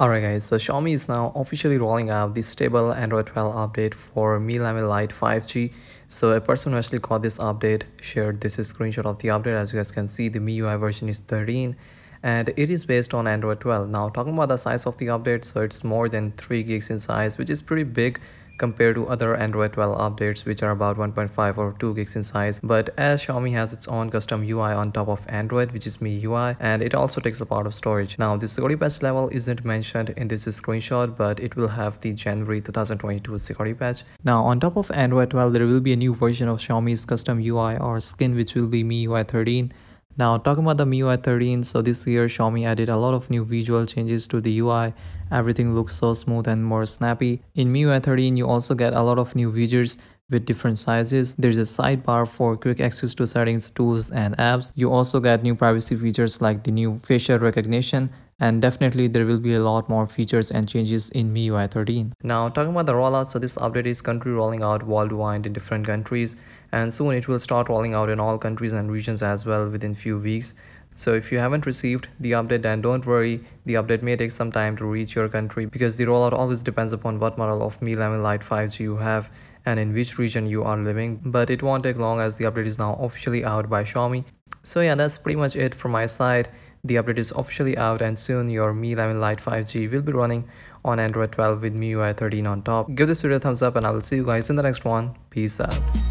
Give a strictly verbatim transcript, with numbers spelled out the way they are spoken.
Alright guys, so Xiaomi is now officially rolling out the stable Android twelve update for Mi eleven Lite five G. So a person who actually got this update shared this screenshot of the update. As you guys can see, the M I U I version is thirteen and it is based on Android twelve. Now talking about the size of the update, so it's more than three gigs in size, which is pretty big compared to other Android twelve updates which are about one point five or two gigs in size. But as Xiaomi has its own custom U I on top of Android, which is M I U I, and it also takes a part of storage. Now the security patch level isn't mentioned in this screenshot, but it will have the January two thousand twenty-two security patch. Now on top of Android twelve, there will be a new version of Xiaomi's custom U I or skin, which will be M I U I thirteen. Now talking about the M I U I thirteen, so this year Xiaomi added a lot of new visual changes to the U I. Everything looks so smooth and more snappy. In M I U I thirteen, you also get a lot of new widgets with different sizes. There's a sidebar for quick access to settings, tools and apps. You also get new privacy features like the new facial recognition, and definitely there will be a lot more features and changes in M I U I thirteen. Now talking about the rollout, so this update is country rolling out worldwide in different countries, and soon it will start rolling out in all countries and regions as well within few weeks. So if you haven't received the update, then don't worry, the update may take some time to reach your country because the rollout always depends upon what model of Mi eleven Lite five G you have and in which region you are living. But it won't take long as the update is now officially out by Xiaomi. So yeah, that's pretty much it from my side. The update is officially out and soon your Mi eleven Lite five G will be running on Android twelve with M I U I thirteen on top. Give this video a thumbs up and I will see you guys in the next one. Peace out.